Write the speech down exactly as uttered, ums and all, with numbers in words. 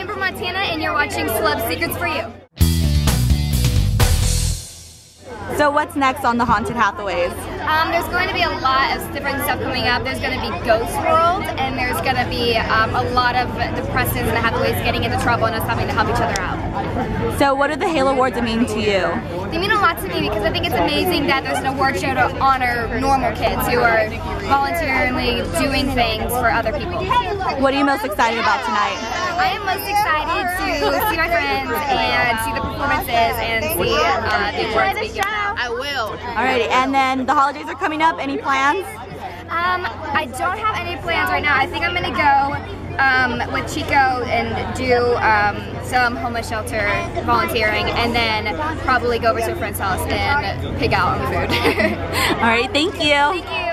Amber Montana, and you're watching Celeb Secrets for You. So what's next on The Haunted Hathaways? Um, there's going to be a lot of different stuff coming up. There's going to be Ghost World, and there's going to be um, a lot of the Prestons and the Hathaways getting into trouble and us having to help each other out. So what do the Halo Awards mean to you? They mean a lot to me because I think it's amazing that there's an award show to honor normal kids who are voluntarily doing things for other people. What are you most excited about tonight? I am most excited to see my friends and see the performances and see uh, the awards being given out. I will. Alrighty, and then the holidays are coming up. Any plans? Um, I don't have any plans right now. I think I'm gonna go Um, with Chico and do um, some homeless shelter volunteering, and then probably go over to a friend's house and pig out on food. All right, thank you. Thank you.